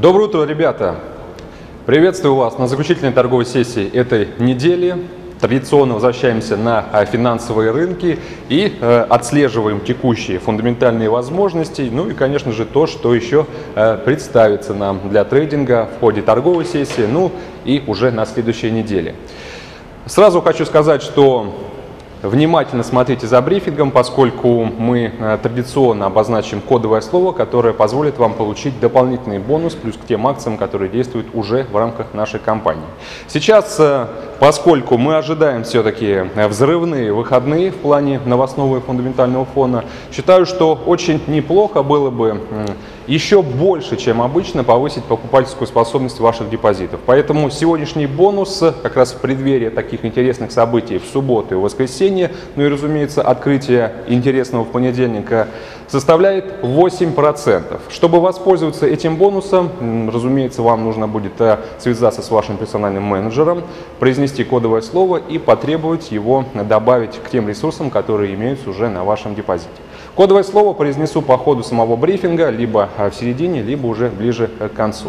Доброе утро, ребята! Приветствую вас на заключительной торговой сессии этой недели. Традиционно возвращаемся на финансовые рынки и отслеживаем текущие фундаментальные возможности, ну и, конечно же, то, что еще представится нам для трейдинга в ходе торговой сессии, ну и уже на следующей неделе. Сразу хочу сказать, что внимательно смотрите за брифингом, поскольку мы традиционно обозначим кодовое слово, которое позволит вам получить дополнительный бонус плюс к тем акциям, которые действуют уже в рамках нашей компании. Сейчас, поскольку мы ожидаем все-таки взрывные выходные в плане новостного и фундаментального фона, считаю, что очень неплохо было бы еще больше, чем обычно, повысить покупательскую способность ваших депозитов. Поэтому сегодняшний бонус как раз в преддверии таких интересных событий в субботу и воскресенье, ну и, разумеется, открытие интересного в понедельника, составляет 8%. Чтобы воспользоваться этим бонусом, разумеется, вам нужно будет связаться с вашим персональным менеджером, произнести кодовое слово и потребовать его добавить к тем ресурсам, которые имеются уже на вашем депозите. Кодовое слово произнесу по ходу самого брифинга, либо в середине, либо уже ближе к концу.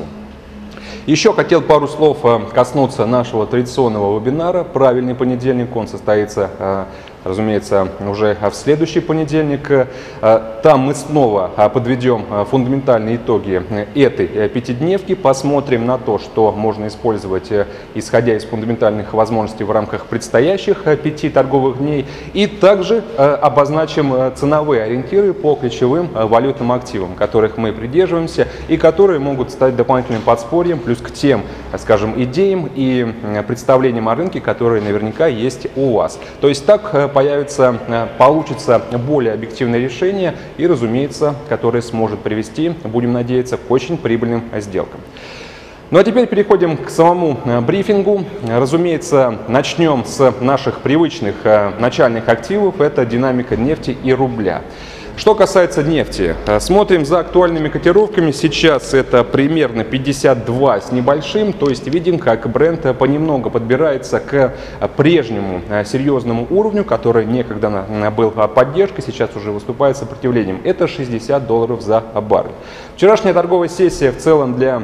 Еще хотел пару слов коснуться нашего традиционного вебинара «Правильный понедельник». Он состоится, разумеется, уже в следующий понедельник. Там мы снова подведем фундаментальные итоги этой пятидневки, посмотрим на то, что можно использовать, исходя из фундаментальных возможностей в рамках предстоящих 5 торговых дней, и также обозначим ценовые ориентиры по ключевым валютным активам, которых мы придерживаемся и которые могут стать дополнительным подспорьем, плюс к тем, скажем, идеям и представлениям о рынке, которые наверняка есть у вас. То есть так получится более объективное решение и, разумеется, которое сможет привести, будем надеяться, к очень прибыльным сделкам. Ну а теперь переходим к самому брифингу. Разумеется, начнем с наших привычных начальных активов. Это динамика нефти и рубля. Что касается нефти, смотрим за актуальными котировками. Сейчас это примерно 52 с небольшим, то есть видим, как бренд понемногу подбирается к прежнему серьезному уровню, который некогда был поддержкой, сейчас уже выступает сопротивлением. Это $60 за баррель. Вчерашняя торговая сессия в целом для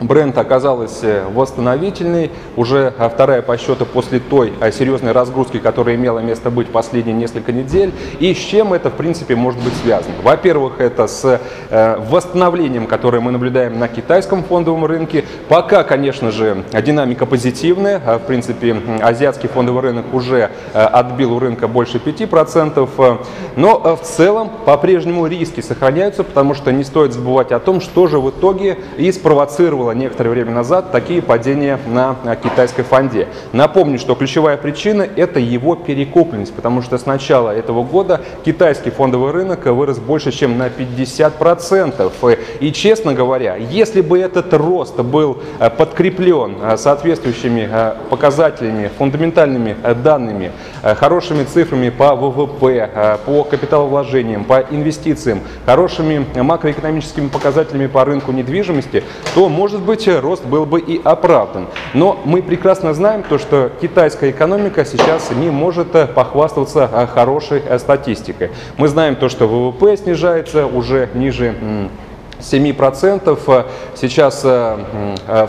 бренд оказалась восстановительной, уже вторая по счету после той серьезной разгрузки, которая имела место быть последние несколько недель. И с чем это, в принципе, может быть связано? Во-первых, это с восстановлением, которое мы наблюдаем на китайском фондовом рынке. Пока, конечно же, динамика позитивная. В принципе, азиатский фондовый рынок уже отбил у рынка больше 5%. Но в целом по-прежнему риски сохраняются, потому что не стоит забывать о том, что же в итоге и спровоцировало некоторое время назад такие падения на китайской фонде. Напомню, что ключевая причина — это его перекупленность, потому что с начала этого года китайский фондовый рынок вырос больше, чем на 50%. И, честно говоря, если бы этот рост был подкреплен соответствующими показателями, фундаментальными данными, хорошими цифрами по ВВП, по капиталовложениям, по инвестициям, хорошими макроэкономическими показателями по рынку недвижимости, то, может быть, рост был бы и оправдан. Но мы прекрасно знаем то, что китайская экономика сейчас не может похвастаться хорошей статистикой. Мы знаем то, что ВВП снижается уже ниже 7%. Сейчас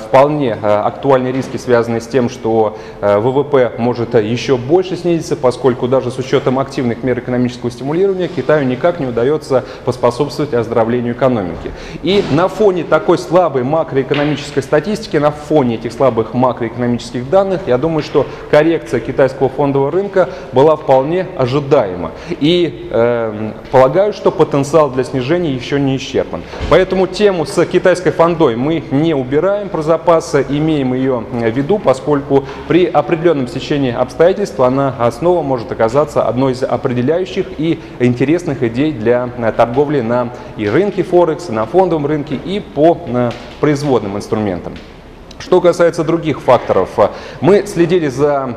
вполне актуальны риски, связанные с тем, что ВВП может еще больше снизиться, поскольку даже с учетом активных мер экономического стимулирования Китаю никак не удается поспособствовать оздоровлению экономики. И на фоне такой слабой макроэкономической статистики, на фоне этих слабых макроэкономических данных, я думаю, что коррекция китайского фондового рынка была вполне ожидаема. И полагаю, что потенциал для снижения еще не исчерпан. Поэтому тему с китайской фондой мы не убираем про запасы, имеем ее в виду, поскольку при определенном стечении обстоятельств она снова может оказаться одной из определяющих и интересных идей для торговли на и рынке Форекс, на фондовом рынке и по производным инструментам. Что касается других факторов, мы следили за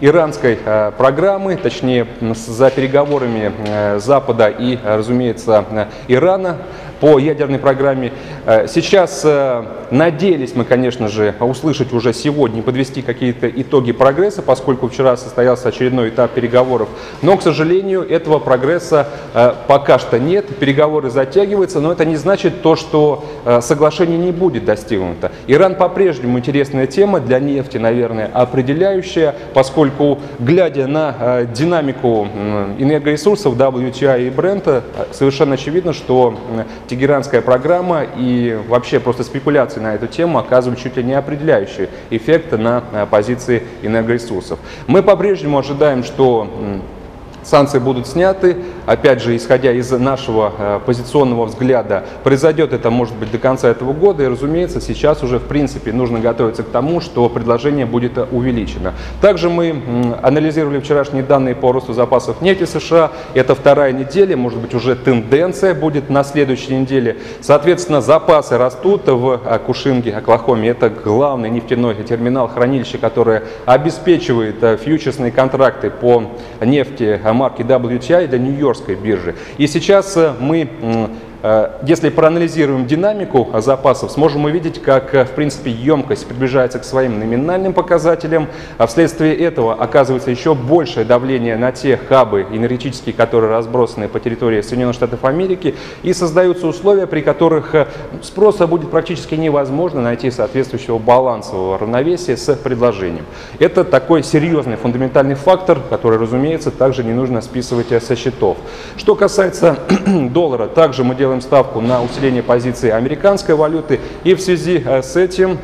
иранской программой, точнее за переговорами Запада и, разумеется, Ирана по ядерной программе. Сейчас надеялись мы, конечно же, услышать уже сегодня, подвести какие-то итоги прогресса, поскольку вчера состоялся очередной этап переговоров. Но, к сожалению, этого прогресса пока что нет. Переговоры затягиваются, но это не значит то, что соглашение не будет достигнуто. Иран по-прежнему интересная тема, для нефти, наверное, определяющая, поскольку, глядя на динамику энергоресурсов WTI и Brent, совершенно очевидно, что тегеранская программа и вообще просто спекуляции на эту тему оказывают чуть ли не определяющий эффект на позиции энергоресурсов. Мы по-прежнему ожидаем, что санкции будут сняты. Опять же, исходя из нашего позиционного взгляда, произойдет это, может быть, до конца этого года. И, разумеется, сейчас уже, в принципе, нужно готовиться к тому, что предложение будет увеличено. Также мы анализировали вчерашние данные по росту запасов нефти США. Это вторая неделя, может быть, уже тенденция будет на следующей неделе. Соответственно, запасы растут в Кушинге, Оклахоме. Это главный нефтяной терминал, хранилище, которое обеспечивает фьючерсные контракты по нефти марки WTI для Нью-Йоркской биржи. И сейчас мы, если проанализируем динамику запасов, сможем увидеть, как, в принципе, емкость приближается к своим номинальным показателям. Вследствие этого оказывается еще большее давление на те хабы энергетические, которые разбросаны по территории Соединенных Штатов Америки, и создаются условия, при которых спроса будет практически невозможно найти соответствующего балансового равновесия с предложением. Это такой серьезный фундаментальный фактор, который, разумеется, также не нужно списывать со счетов. Что касается доллара, также мы делаем ставку на усиление позиции американской валюты, и в связи с этим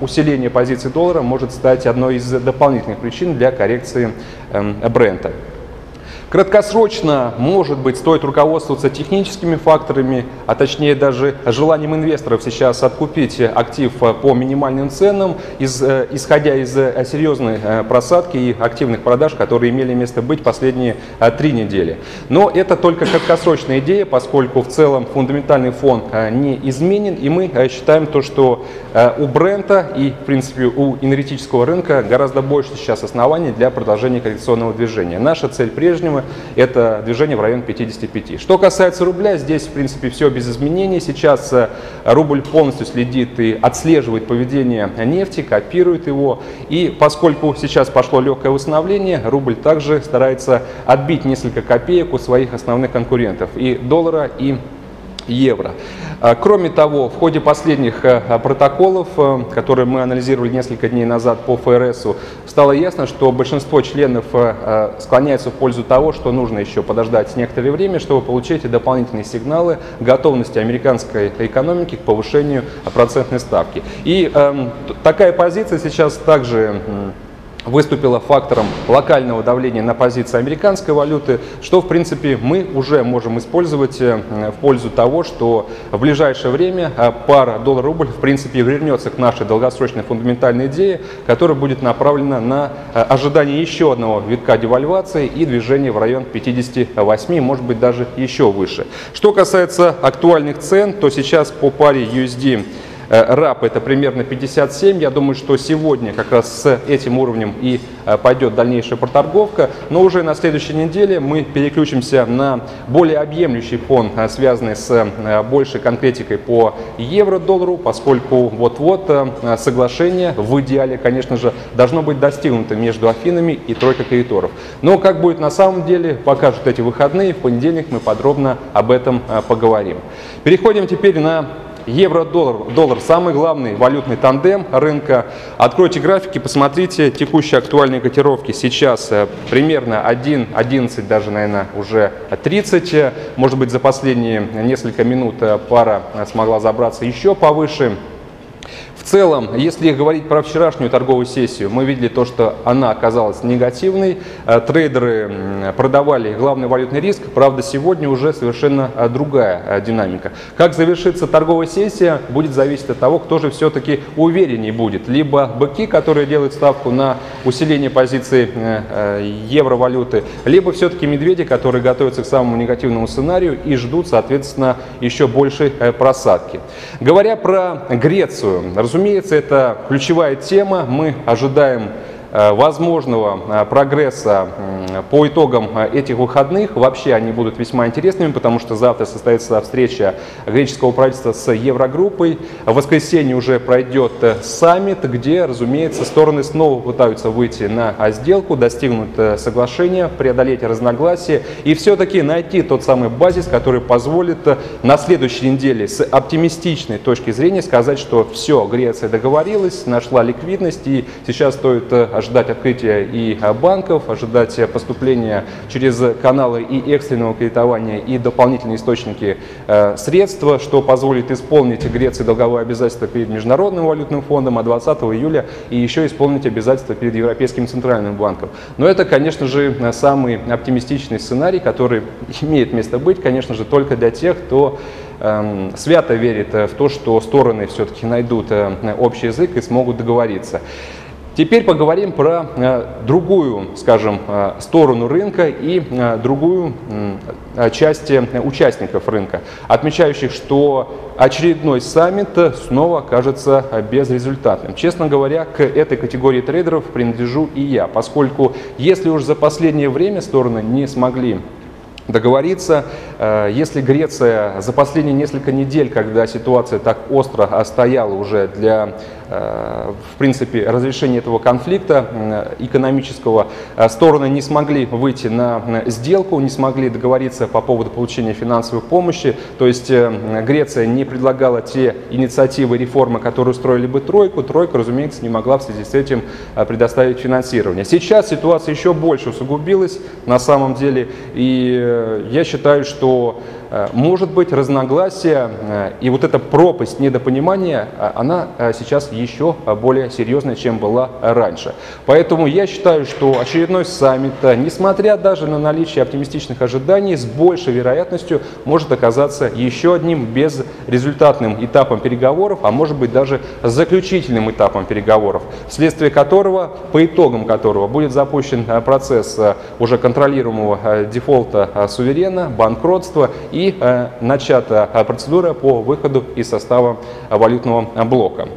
усиление позиции доллара может стать одной из дополнительных причин для коррекции Брента. Краткосрочно, может быть, стоит руководствоваться техническими факторами, а точнее даже желанием инвесторов сейчас откупить актив по минимальным ценам, исходя из серьезной просадки и активных продаж, которые имели место быть последние 3 недели. Но это только краткосрочная идея, поскольку в целом фундаментальный фон не изменен, и мы считаем то, что у Брента и, в принципе, у энергетического рынка гораздо больше сейчас оснований для продолжения коррекционного движения. Наша цель прежнего — это движение в район 55. Что касается рубля, здесь, в принципе, все без изменений. Сейчас рубль полностью следит и отслеживает поведение нефти, копирует его. И поскольку сейчас пошло легкое восстановление, рубль также старается отбить несколько копеек у своих основных конкурентов — и доллара, и евро. Кроме того, в ходе последних протоколов, которые мы анализировали несколько дней назад по ФРСу, стало ясно, что большинство членов склоняется в пользу того, что нужно еще подождать некоторое время, чтобы получить дополнительные сигналы готовности американской экономики к повышению процентной ставки. И такая позиция сейчас также выступила фактором локального давления на позиции американской валюты, что, в принципе, мы уже можем использовать в пользу того, что в ближайшее время пара доллар-рубль, в принципе, вернется к нашей долгосрочной фундаментальной идее, которая будет направлена на ожидание еще одного витка девальвации и движения в район 58, может быть, даже еще выше. Что касается актуальных цен, то сейчас по паре USD РАП это примерно 57. Я думаю, что сегодня как раз с этим уровнем и пойдет дальнейшая проторговка. Но уже на следующей неделе мы переключимся на более объемлющий фон, связанный с большей конкретикой по евро-доллару, поскольку вот-вот соглашение в идеале, конечно же, должно быть достигнуто между Афинами и тройкой кредиторов. Но как будет на самом деле, покажут эти выходные. В понедельник мы подробно об этом поговорим. Переходим теперь на евро-доллар. Доллар — самый главный валютный тандем рынка. Откройте графики, посмотрите текущие актуальные котировки. Сейчас примерно 1.11, даже, наверное, уже 30. Может быть, за последние несколько минут пара смогла забраться еще повыше. В целом, если говорить про вчерашнюю торговую сессию, мы видели то, что она оказалась негативной. Трейдеры продавали главный валютный риск, правда, сегодня уже совершенно другая динамика. Как завершится торговая сессия, будет зависеть от того, кто же все-таки увереннее будет. Либо быки, которые делают ставку на усиление позиции евровалюты, либо все-таки медведи, которые готовятся к самому негативному сценарию и ждут, соответственно, еще большей просадки. Говоря про Грецию, разумеется, это ключевая тема. Мы ожидаем возможного прогресса по итогам этих выходных. Вообще они будут весьма интересными, потому что завтра состоится встреча греческого правительства с Еврогруппой. В воскресенье уже пройдет саммит, где, разумеется, стороны снова пытаются выйти на сделку, достигнуть соглашения, преодолеть разногласия и все-таки найти тот самый базис, который позволит на следующей неделе с оптимистичной точки зрения сказать, что все, Греция договорилась, нашла ликвидность, и сейчас стоит ожидать открытия и банков, ожидать поступления через каналы и экстренного кредитования, и дополнительные источники средств, что позволит исполнить Греции долговые обязательства перед Международным валютным фондом, а 20 июля и еще исполнить обязательства перед Европейским центральным банком. Но это, конечно же, самый оптимистичный сценарий, который имеет место быть, конечно же, только для тех, кто свято верит в то, что стороны все-таки найдут общий язык и смогут договориться. Теперь поговорим про другую, скажем, сторону рынка и другую часть участников рынка, отмечающих, что очередной саммит снова окажется безрезультатным. Честно говоря, к этой категории трейдеров принадлежу и я, поскольку если уж за последнее время стороны не смогли договориться, если Греция за последние несколько недель, когда ситуация так остро стояла уже для, в принципе, разрешения этого конфликта экономического, стороны не смогли выйти на сделку, не смогли договориться по поводу получения финансовой помощи, то есть Греция не предлагала те инициативы, реформы, которые устроили бы тройку, тройка, разумеется, не могла в связи с этим предоставить финансирование. Сейчас ситуация еще больше усугубилась на самом деле, и я считаю, что может быть разногласия и вот эта пропасть недопонимания, она сейчас еще более серьезная, чем была раньше. Поэтому я считаю, что очередной саммит, несмотря даже на наличие оптимистичных ожиданий, с большей вероятностью может оказаться еще одним безрезультатным этапом переговоров, а может быть даже заключительным этапом переговоров, вследствие которого, по итогам которого будет запущен процесс уже контролируемого дефолта суверена, банкротства и начата процедура по выходу из состава валютного блока.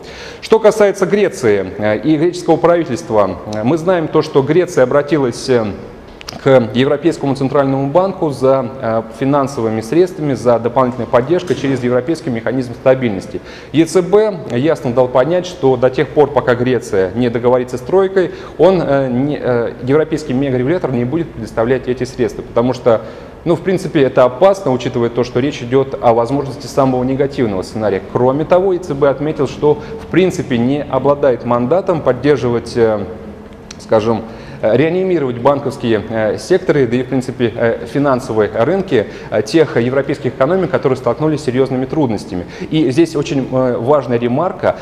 Что касается Греции и греческого правительства, мы знаем то, что Греция обратилась к Европейскому центральному банку за финансовыми средствами, за дополнительной поддержкой через Европейский механизм стабильности. ЕЦБ ясно дал понять, что до тех пор, пока Греция не договорится с тройкой, европейский мегарегулятор не будет предоставлять эти средства, потому что, в принципе, это опасно, учитывая то, что речь идет о возможности самого негативного сценария. Кроме того, ЕЦБ отметил, что, в принципе, не обладает мандатом поддерживать, скажем, реанимировать банковские секторы, да и, в принципе, финансовые рынки тех европейских экономик, которые столкнулись с серьезными трудностями. И здесь очень важная ремарка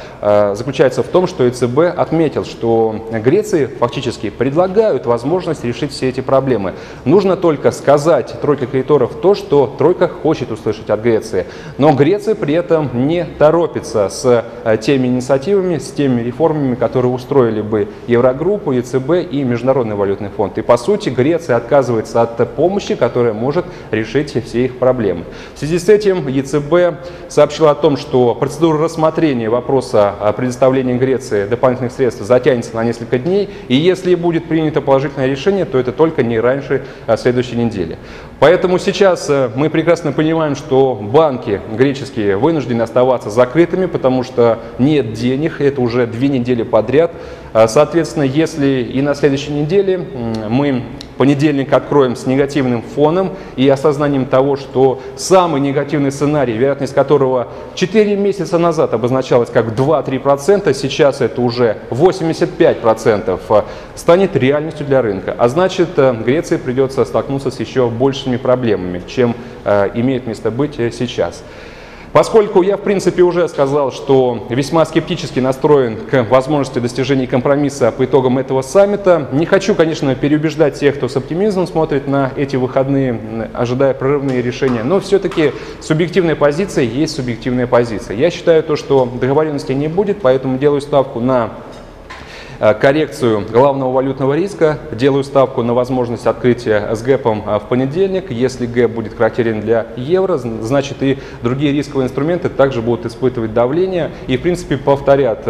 заключается в том, что ЕЦБ отметил, что Греции фактически предлагают возможность решить все эти проблемы. Нужно только сказать тройке кредиторов то, что тройка хочет услышать от Греции. Но Греция при этом не торопится с теми инициативами, с теми реформами, которые устроили бы Еврогруппу, ЕЦБ и Международный валютный фонд. И по сути Греция отказывается от помощи, которая может решить все их проблемы. В связи с этим ЕЦБ сообщила о том, что процедура рассмотрения вопроса о предоставлении Греции дополнительных средств затянется на несколько дней, и если будет принято положительное решение, то это только не раньше следующей недели. Поэтому сейчас мы прекрасно понимаем, что банки греческие вынуждены оставаться закрытыми, потому что нет денег, это уже 2 недели подряд. Соответственно, если и на следующей неделе мы понедельник откроем с негативным фоном и осознанием того, что самый негативный сценарий, вероятность которого 4 месяца назад обозначалась как 2-3%, сейчас это уже 85%, станет реальностью для рынка. А значит, Греции придется столкнуться с еще большими проблемами, чем имеет место быть сейчас. Поскольку я, в принципе, уже сказал, что весьма скептически настроен к возможности достижения компромисса по итогам этого саммита, не хочу, конечно, переубеждать тех, кто с оптимизмом смотрит на эти выходные, ожидая прорывные решения, но все-таки субъективная позиция есть субъективная позиция. Я считаю то, что договоренности не будет, поэтому делаю ставку на коррекцию главного валютного риска. Делаю ставку на возможность открытия с гэпом в понедельник. Если гэп будет характерен для евро, значит и другие рисковые инструменты также будут испытывать давление и, в принципе, повторят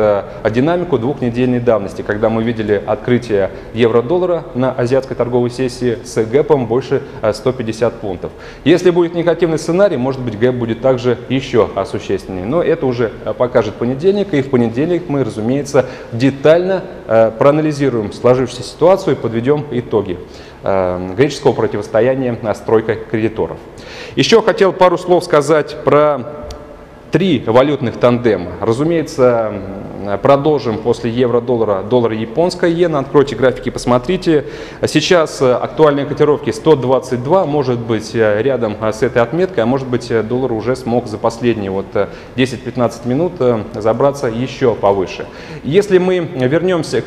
динамику двухнедельной давности, когда мы видели открытие евро-доллара на азиатской торговой сессии с гэпом больше 150 пунктов. Если будет негативный сценарий, может быть, гэп будет также еще существеннее. Но это уже покажет понедельник, и в понедельник мы, разумеется, детально проанализируем сложившуюся ситуацию и подведем итоги греческого противостояния стройка кредиторов. Еще хотел пару слов сказать про три валютных тандема. Разумеется, продолжим после евро-доллара, доллара японская иена. Откройте графики, посмотрите. Сейчас актуальные котировки 122, может быть, рядом с этой отметкой, а может быть, доллар уже смог за последние вот 10-15 минут забраться еще повыше. Если мы вернемся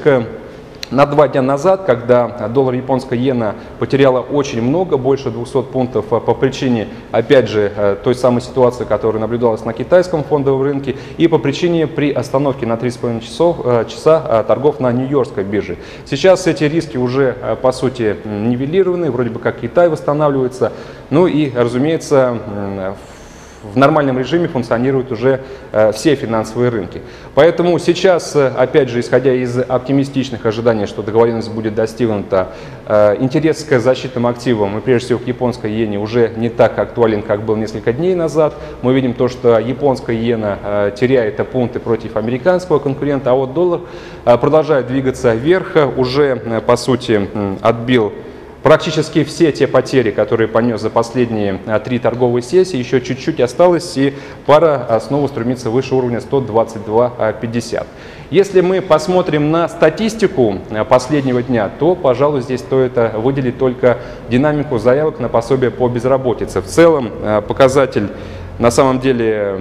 на два дня назад, когда доллар японская иена потеряла очень много, больше 200 пунктов по причине, опять же, той самой ситуации, которая наблюдалась на китайском фондовом рынке и по причине приостановки на 3,5 часа торгов на Нью-Йоркской бирже. Сейчас эти риски уже, по сути, нивелированы, вроде бы как Китай восстанавливается, ну и, разумеется, в нормальном режиме функционируют уже все финансовые рынки. Поэтому сейчас, опять же, исходя из оптимистичных ожиданий, что договоренность будет достигнута, интерес к защитным активам и прежде всего к японской иене уже не так актуален, как был несколько дней назад. Мы видим то, что японская иена теряет пункты против американского конкурента, а вот доллар продолжает двигаться вверх, уже, по сути, отбил практически все те потери, которые понес за последние три торговые сессии, еще чуть-чуть осталось, и пара снова стремится выше уровня 122.50. Если мы посмотрим на статистику последнего дня, то, пожалуй, здесь стоит выделить только динамику заявок на пособие по безработице. В целом показатель на самом деле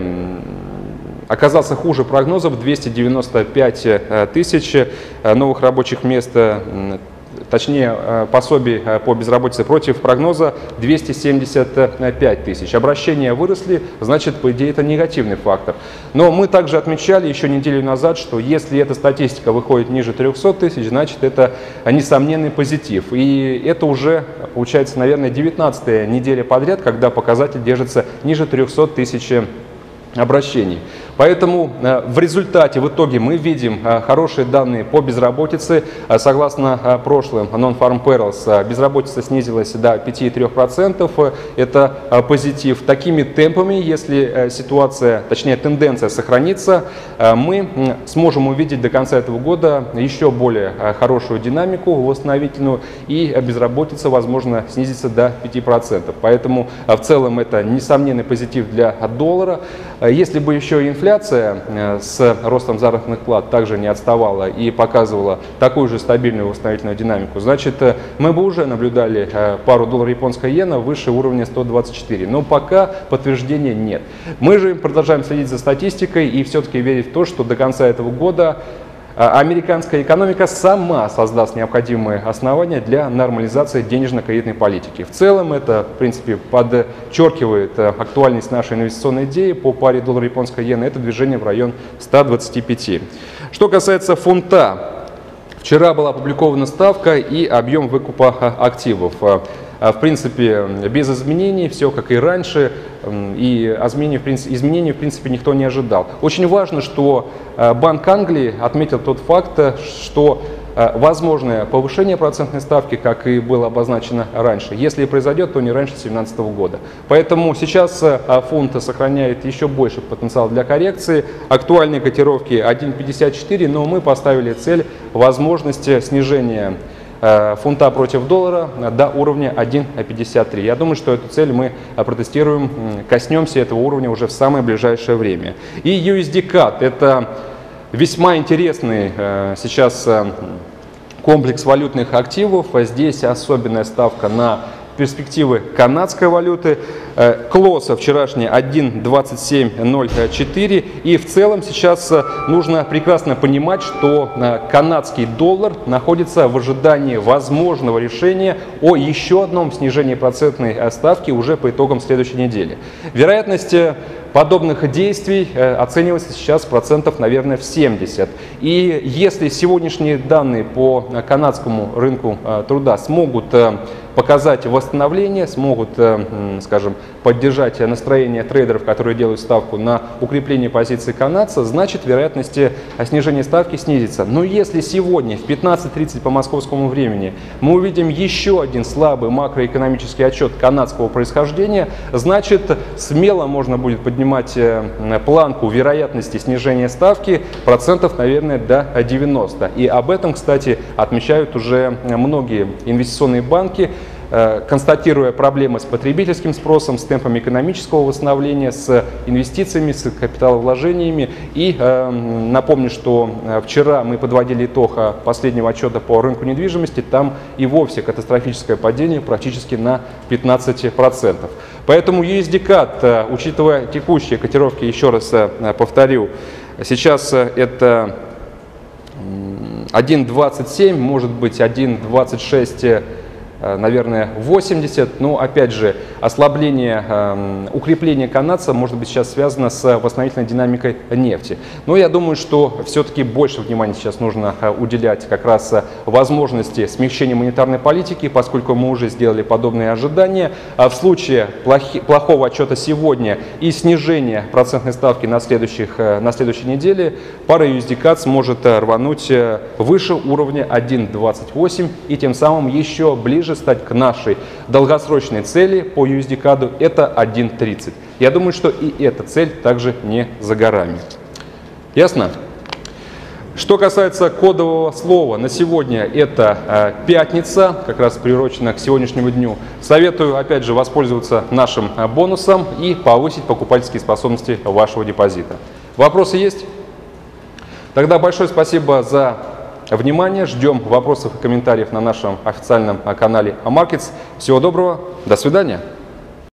оказался хуже прогнозов, 295 тысяч новых рабочих мест, точнее, пособий по безработице против прогноза 275 тысяч. Обращения выросли, значит, по идее, это негативный фактор. Но мы также отмечали еще неделю назад, что если эта статистика выходит ниже 300 тысяч, значит, это несомненный позитив. И это уже, получается, наверное, 19-я неделя подряд, когда показатель держится ниже 300 тысяч обращений. Поэтому в результате, в итоге мы видим хорошие данные по безработице. Согласно прошлым Non-Farm Payrolls, безработица снизилась до 5,3%. Это позитив. Такими темпами, если ситуация, точнее тенденция сохранится, мы сможем увидеть до конца этого года еще более хорошую динамику восстановительную, и безработица, возможно, снизится до 5%. Поэтому в целом это несомненный позитив для доллара. Если бы еще инфляция с ростом заработных плат также не отставала и показывала такую же стабильную восстановительную динамику, значит, мы бы уже наблюдали пару долларов японской иены выше уровня 124. Но пока подтверждения нет. Мы же продолжаем следить за статистикой и все-таки верить в то, что до конца этого года американская экономика сама создаст необходимые основания для нормализации денежно-кредитной политики. В целом это, в принципе, подчеркивает актуальность нашей инвестиционной идеи по паре доллара японской иены. Это движение в район 125. Что касается фунта, вчера была опубликована ставка и объем выкупа активов. В принципе, без изменений, все как и раньше, и изменений, в принципе, никто не ожидал. Очень важно, что Банк Англии отметил тот факт, что возможное повышение процентной ставки, как и было обозначено раньше, если и произойдет, то не раньше 2017 года. Поэтому сейчас фунт сохраняет еще больше потенциал для коррекции. Актуальные котировки 1,54, но мы поставили цель возможности снижения фунта против доллара до уровня 1,53. Я думаю, что эту цель мы протестируем, коснемся этого уровня уже в самое ближайшее время. И USD-CAD – это весьма интересный сейчас комплекс валютных активов. Здесь особенная ставка на перспективы канадской валюты. Клосса вчерашняя 1.2704. И в целом сейчас нужно прекрасно понимать, что канадский доллар находится в ожидании возможного решения о еще одном снижении процентной ставки уже по итогам следующей недели. Вероятность подобных действий оценивается сейчас процентов, наверное, в 70. И если сегодняшние данные по канадскому рынку труда смогут показать восстановление, смогут, скажем, поддержать настроение трейдеров, которые делают ставку на укрепление позиции канадца, значит, вероятность снижения ставки снизится. Но если сегодня в 15:30 по московскому времени мы увидим еще один слабый макроэкономический отчет канадского происхождения, значит, смело можно будет поднимать планку вероятности снижения ставки процентов, наверное, до 90. И об этом, кстати, отмечают уже многие инвестиционные банки, констатируя проблемы с потребительским спросом, с темпами экономического восстановления, с инвестициями, с капиталовложениями. И напомню, что вчера мы подводили итог последнего отчета по рынку недвижимости. Там и вовсе катастрофическое падение практически на 15%. Поэтому USD/CAD, учитывая текущие котировки, еще раз повторю, сейчас это 1.27, может быть 1.26, наверное, 80, но опять же ослабление, укрепление канадца может быть сейчас связано с восстановительной динамикой нефти. Но я думаю, что все-таки больше внимания сейчас нужно уделять как раз возможности смягчения монетарной политики, поскольку мы уже сделали подобные ожидания. В случае плохого отчета сегодня и снижения процентной ставки на следующей неделе, пара USD/CAD сможет рвануть выше уровня 1.28 и тем самым еще ближе стать к нашей долгосрочной цели по USD/CAD, это 1.30. Я думаю, что и эта цель также не за горами. Ясно? Что касается кодового слова, на сегодня это пятница, как раз приурочена к сегодняшнему дню. Советую, опять же, воспользоваться нашим бонусом и повысить покупательские способности вашего депозита. Вопросы есть? Тогда большое спасибо за внимание. Ждем вопросов и комментариев на нашем официальном канале AMarkets. Всего доброго. До свидания.